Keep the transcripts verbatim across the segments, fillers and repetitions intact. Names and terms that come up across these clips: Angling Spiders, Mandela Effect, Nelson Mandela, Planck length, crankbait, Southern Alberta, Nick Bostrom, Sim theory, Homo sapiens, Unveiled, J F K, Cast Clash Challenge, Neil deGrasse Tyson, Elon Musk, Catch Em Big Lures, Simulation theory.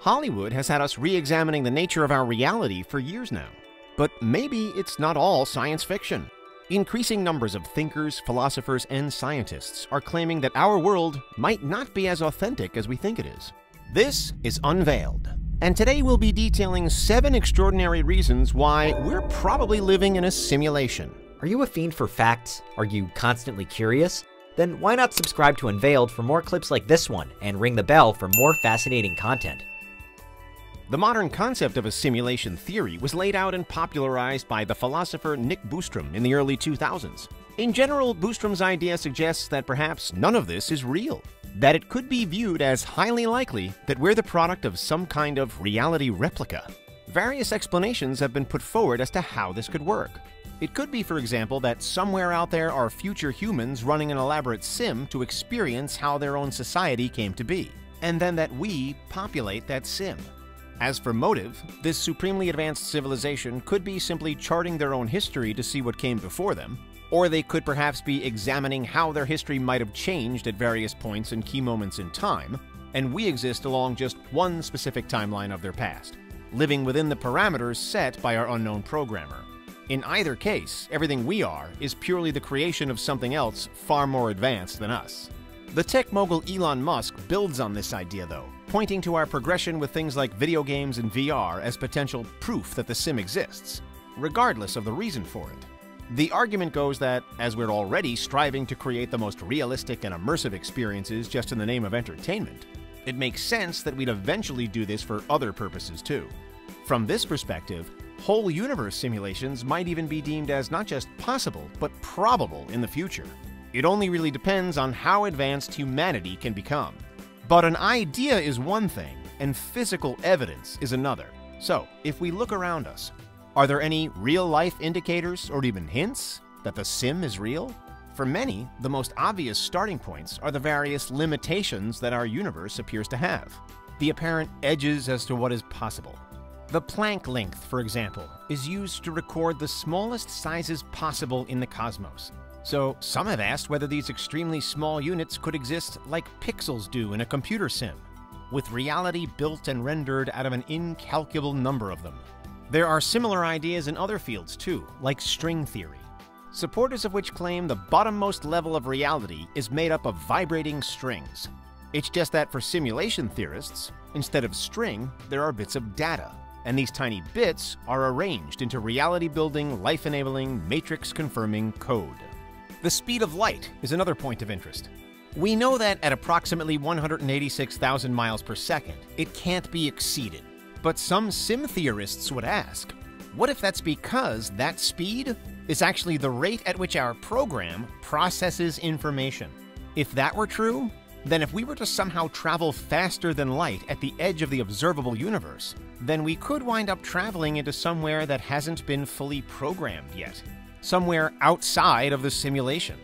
Hollywood has had us re-examining the nature of our reality for years now. But maybe it's not all science fiction. Increasing numbers of thinkers, philosophers, and scientists are claiming that our world might not be as authentic as we think it is. This is Unveiled, and today we'll be detailing seven extraordinary reasons why we're probably living in a simulation. Are you a fiend for facts? Are you constantly curious? Then why not subscribe to Unveiled for more clips like this one and ring the bell for more fascinating content? The modern concept of a simulation theory was laid out and popularized by the philosopher Nick Bostrom in the early two thousands. In general, Bostrom's idea suggests that perhaps none of this is real, that it could be viewed as highly likely that we're the product of some kind of reality replica. Various explanations have been put forward as to how this could work. It could be, for example, that somewhere out there are future humans running an elaborate sim to experience how their own society came to be, and then that we populate that sim. As for motive, this supremely advanced civilization could be simply charting their own history to see what came before them, or they could perhaps be examining how their history might have changed at various points and key moments in time, and we exist along just one specific timeline of their past, living within the parameters set by our unknown programmer. In either case, everything we are is purely the creation of something else far more advanced than us. The tech mogul Elon Musk builds on this idea, though, pointing to our progression with things like video games and V R as potential proof that the sim exists, regardless of the reason for it. The argument goes that, as we're already striving to create the most realistic and immersive experiences just in the name of entertainment, it makes sense that we'd eventually do this for other purposes too. From this perspective, whole universe simulations might even be deemed as not just possible, but probable in the future. It only really depends on how advanced humanity can become. But an idea is one thing, and physical evidence is another. So, if we look around us, are there any real-life indicators or even hints that the sim is real? For many, the most obvious starting points are the various limitations that our universe appears to have, the apparent edges as to what is possible. The Planck length, for example, is used to record the smallest sizes possible in the cosmos. So some have asked whether these extremely small units could exist like pixels do in a computer sim, with reality built and rendered out of an incalculable number of them. There are similar ideas in other fields too, like string theory, supporters of which claim the bottommost level of reality is made up of vibrating strings. It's just that for simulation theorists, instead of string, there are bits of data. And these tiny bits are arranged into reality-building, life-enabling, matrix-confirming code. The speed of light is another point of interest. We know that at approximately one hundred eighty-six thousand miles per second, it can't be exceeded. But some sim theorists would ask, what if that's because that speed is actually the rate at which our program processes information? If that were true, then if we were to somehow travel faster than light at the edge of the observable universe, then we could wind up traveling into somewhere that hasn't been fully programmed yet, somewhere outside of the simulation.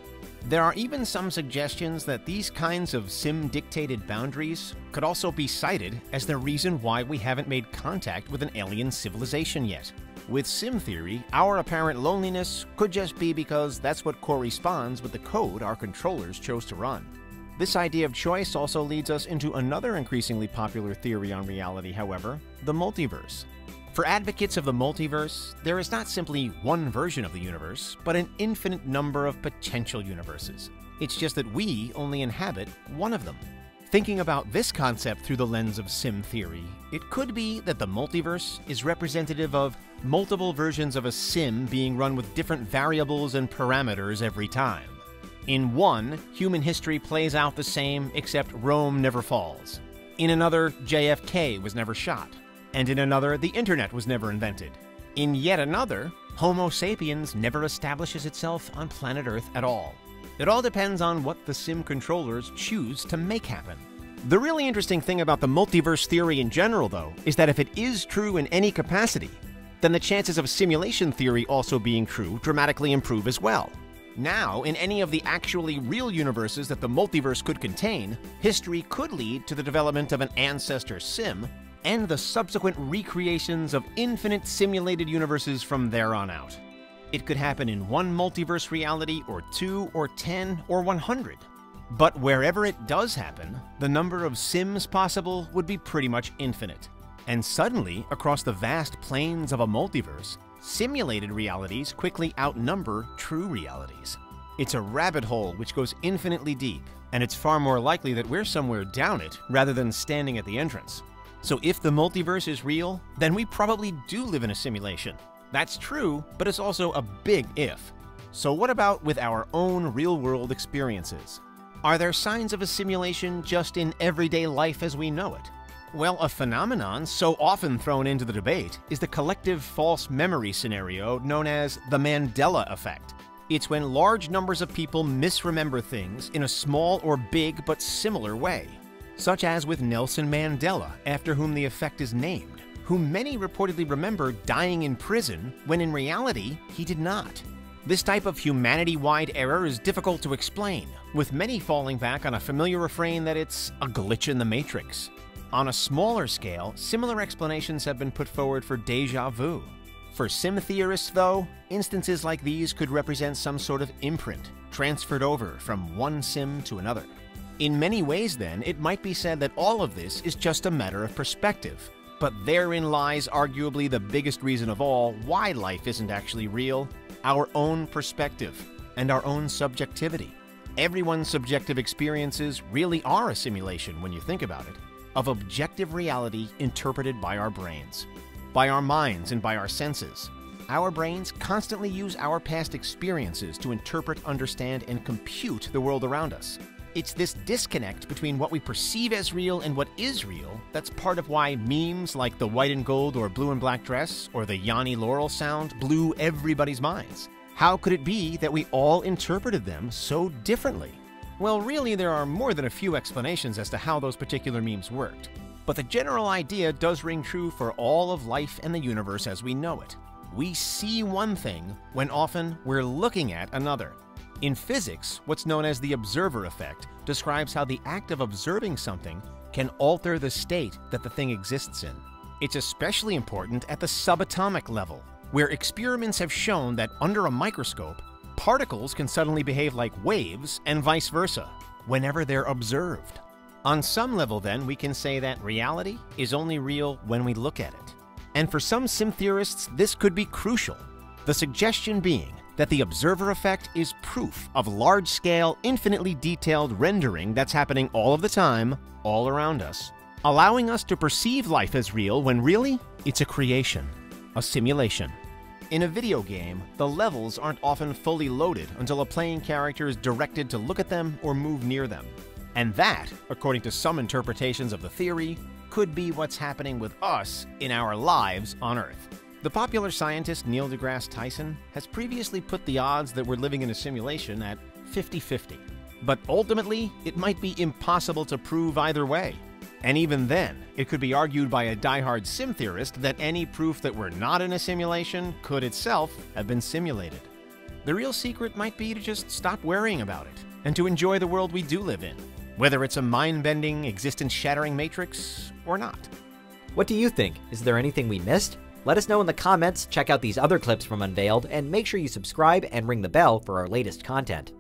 There are even some suggestions that these kinds of sim-dictated boundaries could also be cited as the reason why we haven't made contact with an alien civilization yet. With sim theory, our apparent loneliness could just be because that's what corresponds with the code our controllers chose to run. This idea of choice also leads us into another increasingly popular theory on reality, however, the multiverse. For advocates of the multiverse, there is not simply one version of the universe, but an infinite number of potential universes. It's just that we only inhabit one of them. Thinking about this concept through the lens of sim theory, it could be that the multiverse is representative of multiple versions of a sim being run with different variables and parameters every time. In one, human history plays out the same, except Rome never falls. In another, J F K was never shot. And in another, the internet was never invented. In yet another, Homo sapiens never establishes itself on planet Earth at all. It all depends on what the sim controllers choose to make happen. The really interesting thing about the multiverse theory in general, though, is that if it is true in any capacity, then the chances of simulation theory also being true dramatically improve as well. Now, in any of the actually real universes that the multiverse could contain, history could lead to the development of an ancestor sim and the subsequent recreations of infinite simulated universes from there on out. It could happen in one multiverse reality, or two, or ten, or one hundred. But wherever it does happen, the number of sims possible would be pretty much infinite. And suddenly, across the vast plains of a multiverse, simulated realities quickly outnumber true realities. It's a rabbit hole which goes infinitely deep, and it's far more likely that we're somewhere down it rather than standing at the entrance. So if the multiverse is real, then we probably do live in a simulation. That's true, but it's also a big if. So what about with our own real-world experiences? Are there signs of a simulation just in everyday life as we know it? Well, a phenomenon so often thrown into the debate is the collective false memory scenario known as the Mandela Effect. It's when large numbers of people misremember things in a small or big but similar way, such as with Nelson Mandela, after whom the effect is named, whom many reportedly remember dying in prison when in reality he did not. This type of humanity-wide error is difficult to explain, with many falling back on a familiar refrain that it's a glitch in the matrix. On a smaller scale, similar explanations have been put forward for déjà vu. For sim theorists, though, instances like these could represent some sort of imprint, transferred over from one sim to another. In many ways, then, it might be said that all of this is just a matter of perspective. But therein lies arguably the biggest reason of all why life isn't actually real: our own perspective and our own subjectivity. Everyone's subjective experiences really are a simulation, when you think about it, of objective reality interpreted by our brains, by our minds and by our senses. Our brains constantly use our past experiences to interpret, understand, and compute the world around us. It's this disconnect between what we perceive as real and what is real that's part of why memes like the white and gold or blue and black dress or the Yanni Laurel sound blew everybody's minds. How could it be that we all interpreted them so differently? Well, really, there are more than a few explanations as to how those particular memes worked. But the general idea does ring true for all of life and the universe as we know it. We see one thing when often we're looking at another. In physics, what's known as the observer effect describes how the act of observing something can alter the state that the thing exists in. It's especially important at the subatomic level, where experiments have shown that under a microscope, particles can suddenly behave like waves and vice versa whenever they're observed. On some level, then, we can say that reality is only real when we look at it. And for some sim theorists, this could be crucial, the suggestion being that the observer effect is proof of large-scale, infinitely detailed rendering that's happening all of the time, all around us, allowing us to perceive life as real when really it's a creation, a simulation. In a video game, the levels aren't often fully loaded until a playing character is directed to look at them or move near them. And that, according to some interpretations of the theory, could be what's happening with us in our lives on Earth. The popular scientist Neil deGrasse Tyson has previously put the odds that we're living in a simulation at fifty fifty. But ultimately, it might be impossible to prove either way. And even then, it could be argued by a diehard sim theorist that any proof that we're not in a simulation could itself have been simulated. The real secret might be to just stop worrying about it and to enjoy the world we do live in, whether it's a mind-bending, existence-shattering matrix or not. What do you think? Is there anything we missed? Let us know in the comments, check out these other clips from Unveiled, and make sure you subscribe and ring the bell for our latest content.